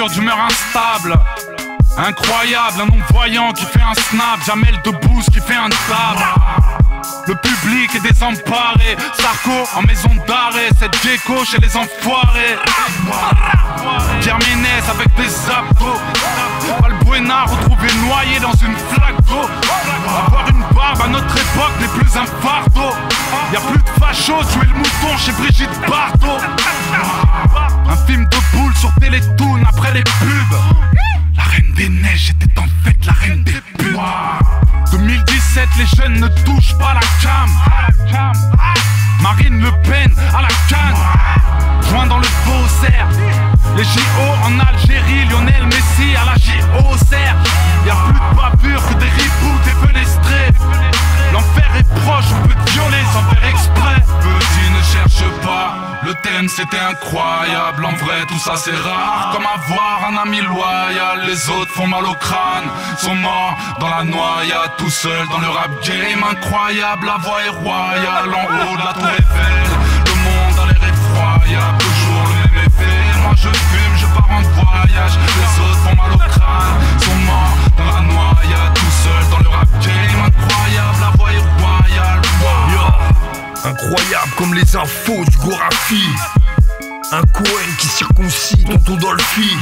dur, d'humeur instable. Incroyable, un non-voyant qui fait un snap, Jamel Debbouze qui fait un table. Le public est désemparé, Sarko en maison d'arrêt, cette gecko chez les enfoirés. Pierre Ménès avec des abdos, Balbuena retrouvé noyé dans une flaque d'eau. Avoir une barbe à notre époque n'est plus un fardeau. Y'a plus de fachos, tuer le mouton chez Brigitte Bardot. Un film de boule sur Télétoon après les pubs. La reine des neiges était en fait la reine des pubs. 2017, les jeunes ne touchent pas la cam. Marine Le Pen à la canne, joint dans le Faussaire. Les JO en Algérie, Lionel Messi à la JO-Serre. Y'a plus de bavure que des reboots et fenestrés. L'enfer est proche, on peut te violer sans faire exprès. Petit ne cherche pas, le thème c'était incroyable. En vrai tout ça c'est rare, comme avoir un ami loyal. Les autres font mal au crâne, sont morts dans la noyade. Tout seul dans le rap game, incroyable, la voix est royale. En haut de la tour Eiffel, le monde a l'air effroyable. Toujours le même effet, moi je fume, je pars en voyage. Les autres font mal au crâne, sont morts dans la noyade. Tout seul dans le rap game, incroyable, la voix est royale. Incroyable comme les infos du Gorafi. Un Cohen qui circoncit tonton dans le fil.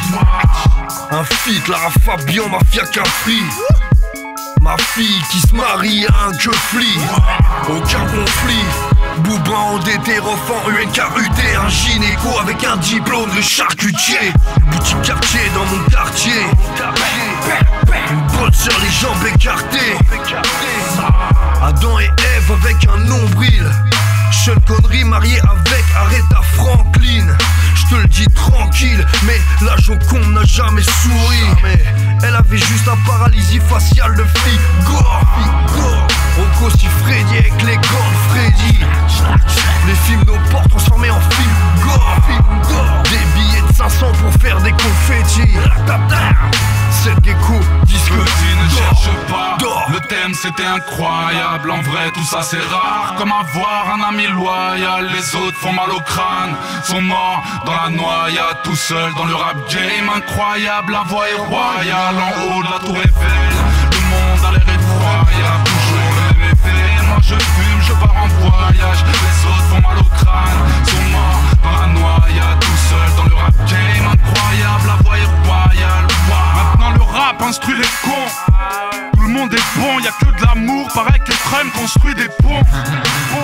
Un fit, Lara Fabian, mafia Capri. Ma fille qui se marie à un que flic. Aucun conflit. Boubin endetté, refend UNKUT. Un gynéco avec un diplôme de charcutier. Boutique quartier dans mon quartier. Une bonne sœur les jambes écartées. Adam et Ève avec un nombril. Sean Connery marié avec Aretha Franklin. Je te le dis tranquille, mais la Joconde n'a jamais souri. Elle avait juste un paralysie faciale de flic. On cossit Freddy avec les gants de Freddy. Les films nos portes, on s'en met en film gore. Des billets de 500 pour faire des confettis. Cette gecko disque ne cherche pas. Le thème c'était incroyable. En vrai tout ça c'est rare, comme avoir un ami loyal. Les autres font mal au crâne, sont morts dans la noyade. Tout seul dans le rap game, incroyable, la voix est royale. En haut de la tour Eiffel, le monde a l'air effroyable. Toujours le même effet, moi je fume, je pars en voyage. Les autres font mal au crâne, sont morts dans la noyade. Tout seul dans le rap game, incroyable, la voix est royale. Maintenant le rap instruit les cons. Tout le monde est bon, y'a que de l'amour. Pareil que Trump construit des ponts.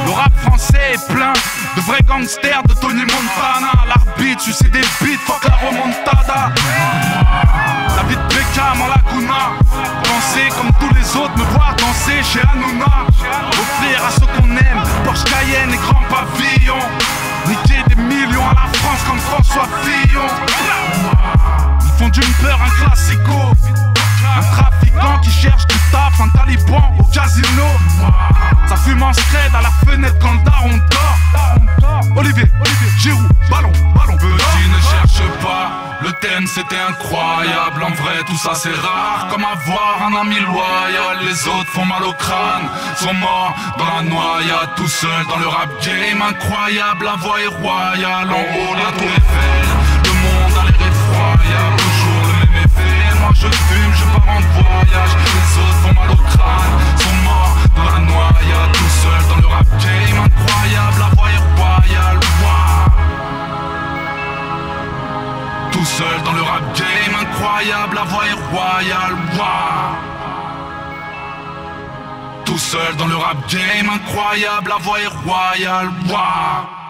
Le rap français est plein de vrais gangsters, de Tony Montana. L'arbitre suicide des beats, fuck la remontada. La vie de Beckham en Laguna. Danser comme tous les autres, me voir danser chez Hanouna. Offrir à ceux qu'on aime, Porsche Cayenne et Grand Pavillon. Niquer des millions à la France comme François Fillon. Ils font d'une peur un classico. Un trafiquant qui cherche du taf, un taliban au casino. Ça fume en scred à la fenêtre quand le daron dort. Olivier Giroud, ballon. Petit ne cherche pas, le thème c'était incroyable. En vrai tout ça c'est rare, comme avoir un ami loyal. Les autres font mal au crâne, sont morts dans la noyade. Tout seul dans le rap game, incroyable, la voix est royale. En haut la tour Eiffel, le monde a l'air effroyable. Toujours le même effet, moi je fume, je pars en voyage. Les autres font mal au crâne, sont morts dans la noyade. Tout seul dans le rap game, incroyable, la voix est royale. Tout seul dans le rap game, incroyable, la voix est royale. Tout seul dans le rap game, incroyable, la voix est royale.